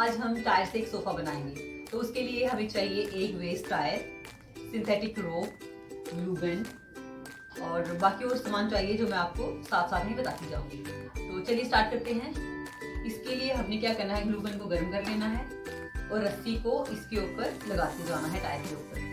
आज हम टायर से एक सोफा बनाएंगे। तो उसके लिए हमें चाहिए एक वेस्ट टायर, सिंथेटिक रोप, लूबेंट और बाकी और सामान चाहिए जो मैं आपको साथ साथ ही बताती जाऊंगी। तो चलिए स्टार्ट करते हैं। इसके लिए हमने क्या करना है, लूबेंट को गर्म कर लेना है और रस्सी को इसके ऊपर लगाते जाना है टायर के ऊपर।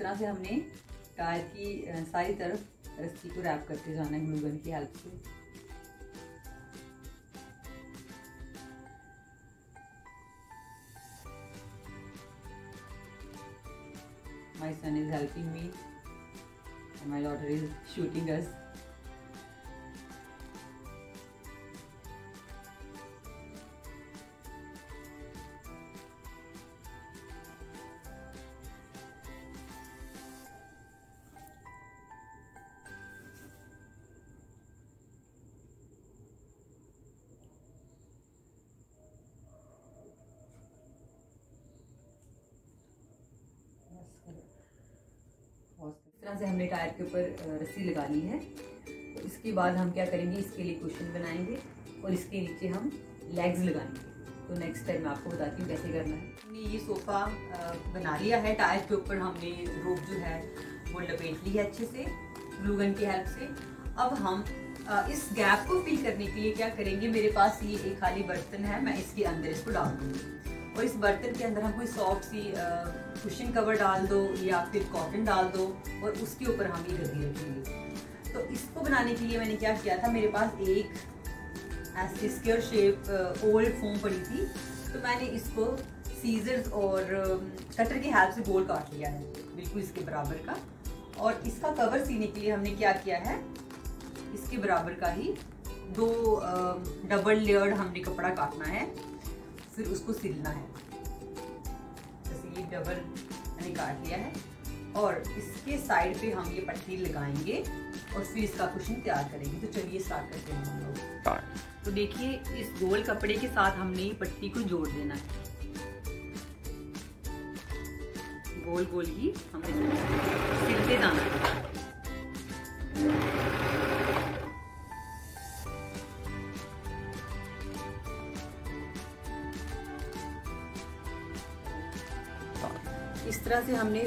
तरह से हमने टायर की सारी तरफ रस्सी को रैप करते जाना है ग्लू गन की हेल्प से। My son is helping me and my daughter is shooting us. इस तरह से हमने टायर के ऊपर रस्सी लगा ली है। तो इसके बाद हम क्या करेंगे, इसके लिए कुशन बनाएंगे और इसके नीचे हम लेग्स लगाएंगे। तो नेक्स्ट टाइम मैं आपको बताती हूँ कैसे करना है। हमने ये सोफ़ा बना लिया है। टायर के ऊपर हमने रोप जो है वो लपेट ली है अच्छे से ग्लू गन की हेल्प से। अब हम इस गैप को फिल करने के लिए क्या करेंगे, मेरे पास ये एक खाली बर्तन है, मैं इसके अंदर इसको डाल दूँगी और इस बर्तन के अंदर हम कोई सॉफ्ट सी कुशन कवर डाल दो या फिर कॉटन डाल दो और उसके ऊपर हम ये गद्दी रखेंगे। तो इसको बनाने के लिए मैंने क्या किया था, मेरे पास एक ऐसे स्क्वायर शेप ओल्ड फोम पड़ी थी, तो मैंने इसको सीजर्स और कटर के हेल्प से गोल काट लिया है बिल्कुल इसके बराबर का। और इसका कवर सीने के लिए हमने क्या किया है, इसके बराबर का ही दो डबल लेयर्ड हमने कपड़ा काटना है, फिर उसको सिलना है। जैसे ये डबल मैंने काट लिया है और इसके साइड पे हम ये पट्टी लगाएंगे और फिर इसका कुशन तैयार करेंगे। तो चलिए स्टार्ट करते हैं हम लोग। तो देखिए इस गोल कपड़े के साथ हमने ये पट्टी को जोड़ देना है, गोल गोल ही हमने सिलते जाना है। इस तरह से हमने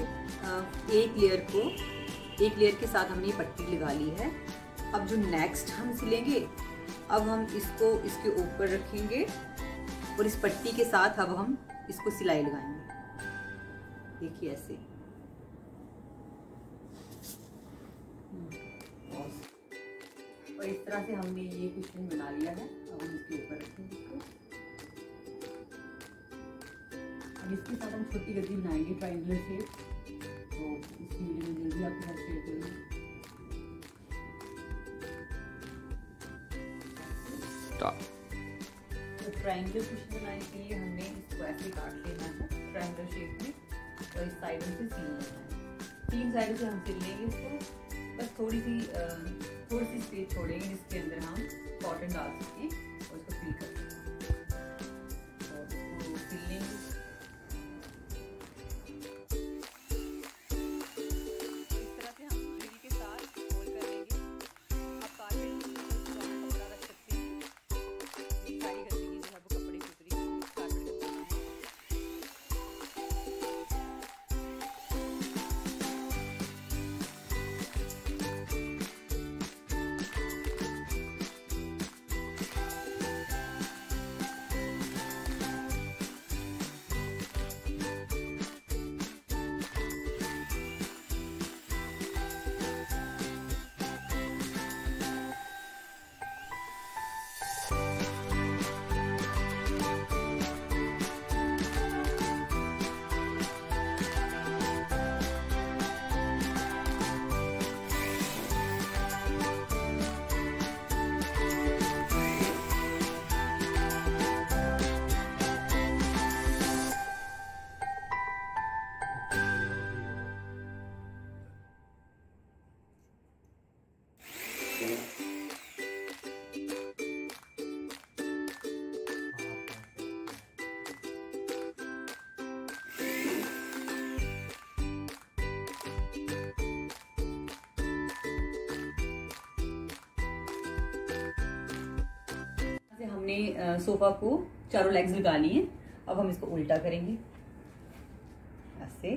एक लेयर के साथ हमने पट्टी लगा ली है। अब जो नेक्स्ट हम सिलेंगे, अब हम इसको इसके ऊपर रखेंगे और इस पट्टी के साथ अब हम इसको सिलाई लगाएंगे। देखिए ऐसे और इस तरह से हमने ये कुशन बना लिया है। अब हम इसके ऊपर रखेंगे इसको। इसके साथ हम छोटी गद्दी बनाएंगे ट्राइंगुलर शेप, तो इसकी वीडियो में जल्दी आपके साथ शेयर करूँगी। तो ट्राइंगुलर कुशन बनाने के लिए हमने इसको ऐसे काट लेना है ट्राइंगुलर शेप में और इस साइड से सिल लेना है। तीन साइड से हम सिल लेंगे इसको, बस थोड़ी सी स्पेस छोड़ेंगे जिसके अंदर हम कॉटन डाल सकें और उसको फिल कर लेंगे। से हमने सोफा को चारों लेग्स लगा ली हैं। अब हम इसको उल्टा करेंगे ऐसे।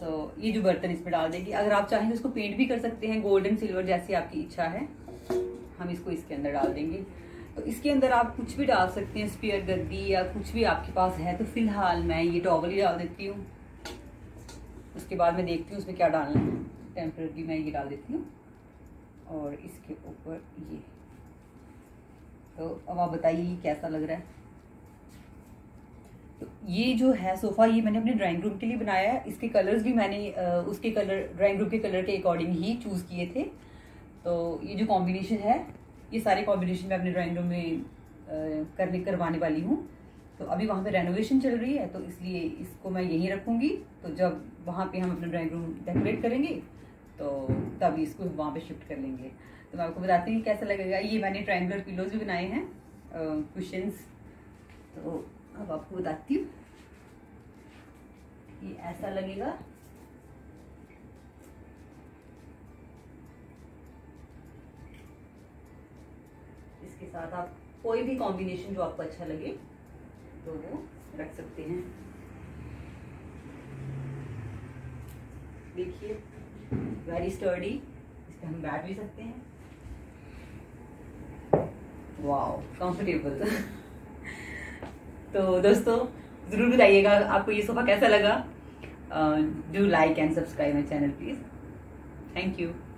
तो ये जो बर्तन इसमें डाल देंगे, अगर आप चाहें तो इसको पेंट भी कर सकते हैं, गोल्डन सिल्वर जैसी आपकी इच्छा है। हम इसको इसके अंदर डाल देंगे। तो इसके अंदर आप कुछ भी डाल सकते हैं, स्पेयर गद्दी या कुछ भी आपके पास है। तो फिलहाल मैं ये टॉवल ही डाल देती हूँ, उसके बाद मैं देखती हूँ उसमें क्या डालना है। टेम्परेरी मैं ये डाल देती हूँ और इसके ऊपर ये। तो अब आप बताइए कैसा लग रहा है। तो ये जो है सोफ़ा, ये मैंने अपने ड्राइंग रूम के लिए बनाया है। इसके कलर्स भी मैंने उसके कलर ड्राइंग रूम के कलर के अकॉर्डिंग ही चूज़ किए थे। तो ये जो कॉम्बिनेशन है, ये सारे कॉम्बिनेशन मैं अपने ड्राइंग रूम में करवाने वाली हूँ। तो अभी वहाँ पे रेनोवेशन चल रही है, तो इसलिए इसको मैं यहीं रखूँगी। तो जब वहाँ पे हम अपना ड्राइंग रूम डेकोरेट करेंगे तो तब इसको वहाँ पे शिफ्ट कर लेंगे। तो मैं आपको बताती हूँ कैसा लगेगा। ये मैंने ट्रायंगुलर पिलोज भी बनाए हैं, कुशन्स। तो अब आपको बताती हूँ ये ऐसा लगेगा। इसके साथ आप कोई भी कॉम्बिनेशन जो आपको अच्छा लगे तो वो रख सकते हैं। देखिए, वेरी स्टर्डी, इस पर हम बैठ भी सकते हैं। Wow, comfortable. तो दोस्तों ज़रूर बताइएगा आपको ये सोफा कैसा लगा। Do like and subscribe my channel please. Thank you.